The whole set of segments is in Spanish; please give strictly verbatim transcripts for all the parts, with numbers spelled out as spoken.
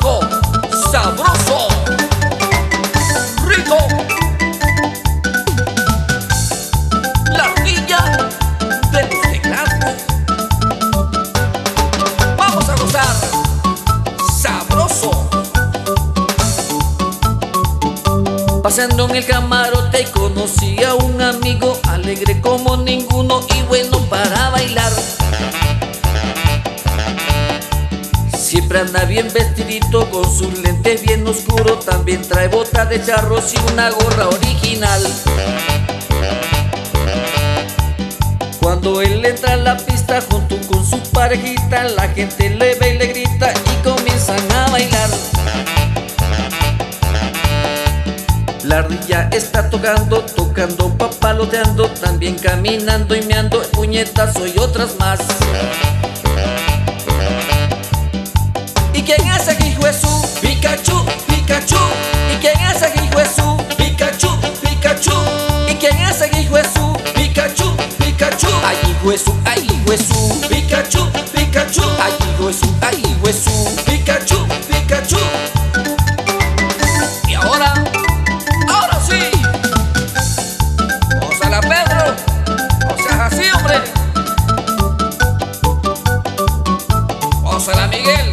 Tabasco, sabroso, rico. La Ardilla de los Teclados. Vamos a gozar, sabroso. Pasando en el camarote conocí a un amigo, alegre como ninguno y bueno para bailar. Siempre anda bien vestidito, con sus lentes bien oscuros. También trae botas de charros y una gorra original. Cuando él entra a la pista junto con su parejita, la gente le ve y le grita y comienzan a bailar. La Ardilla está tocando, tocando, papaloteando, también caminando y meando, puñetazo y otras más. ¿Y quién es aquí, hijo de su? Pikachu, Pikachu. ¿Y quién es aquí, hijo de su? Pikachu, Pikachu. ¿Y quién es aquí, hijo de su? Pikachu, Pikachu. Ay, hijo de su, ay, hijo de su. Pikachu, Pikachu. Ay, hijo de su, ay, hijo de su. Pikachu, Pikachu. Y ahora, ahora sí. Gózala, Pedro. O sea, así, hombre. Gózala, Miguel.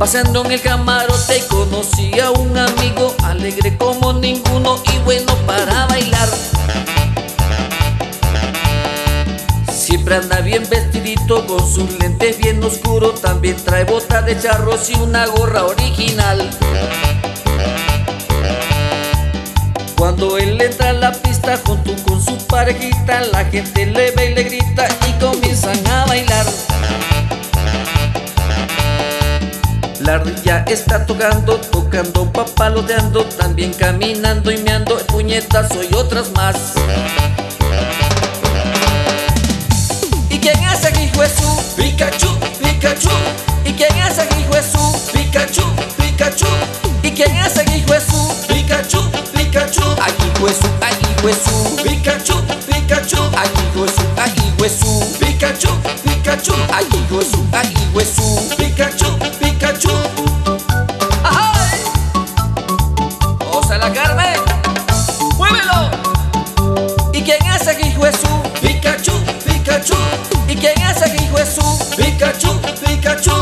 Pasando en el camarote conocí a un amigo, alegre como ninguno y bueno para bailar. Siempre anda bien vestidito, con sus lentes bien oscuros. También trae botas de charros y una gorra original. Cuando él entra a la pista junto con su parejita, la gente le ve y le grita y comienzan a bailar. La Ardilla está tocando, tocando, papaloteando, también caminando y meando, puñetazo y otras más. ¿Y quién es aquí, hijo de su? Pikachu, Pikachu. ¿Y quién es aquí, hijo de su? Pikachu, Pikachu. ¿Y quién es aquí, hijo de su? Pikachu, Pikachu. Ay, hijo de su, ay, hijo de su. Pikachu, Pikachu. Ay, hijo de su, ay, hijo de su. Pikachu, Pikachu. Ay, hijo de su, ay, hijo de su. Pikachu, Pikachu. ¡Ay! ¡Gózala, Carmen! ¡Muévelo! ¿Y quién es aquí, hijo de su? Pikachu, Pikachu. ¿Y quién es aquí, hijo de su? Pikachu, Pikachu.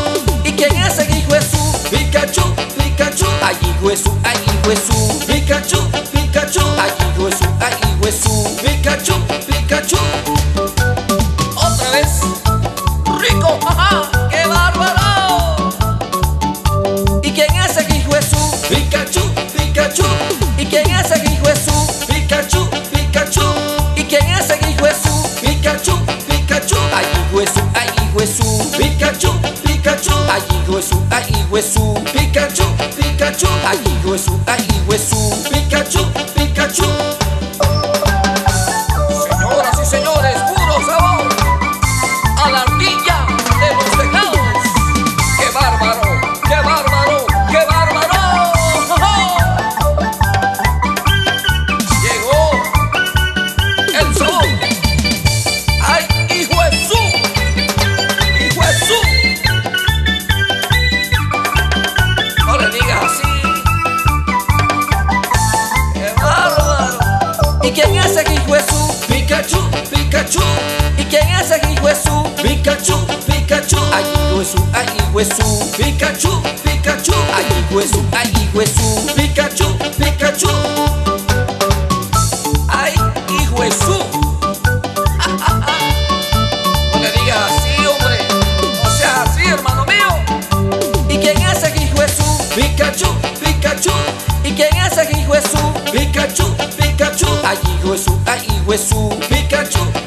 ¿Y quién es aquí, hijo de su? Pikachu, Pikachu. Ay, hijo de su, ay, hijo de su. Pikachu, Pikachu. Ay, hijo de su, ay, hijo de su. Pikachu, Pikachu. Otra vez. Rico, ajá. ¡Qué bárbaro! Pikachu, Pikachu. ¿Y quién es aquí, hijo de su? Pikachu, Pikachu. ¿Y quién es aquí, hijo de su? Pikachu, Pikachu. Ay, hijo de su, ay, hijo de su. Pikachu, Pikachu. Ay, hijo de su, ay, hijo de su. Pikachu, Pikachu. Ay, hijo de su, ay, hijo de su. Pikachu, Pikachu. Señoras y señores, puro sabor a la Ardilla de los Teclados. ¡Qué bárbaro! ¡Qué bárbaro! ¡Qué bárbaro! Pikachu, Pikachu. ¿Y quién es aquí, hijo de su? Pikachu, Pikachu. Ay, hijo de su, ay, hijo de su. Pikachu, Pikachu. Ay, hijo de su, ay, hijo de su. Pikachu, Pikachu. Ay, hijo de su. Ah, ah, ah. No le digas así, hombre. No seas así, hermano mío. ¿Y quién es aquí, hijo de su? Pikachu, Pikachu. ¿Y quién es aquí, hijo de su? Pikachu, Pikachu. Ay, hijo de su, ay, hijo de su. Pikachu,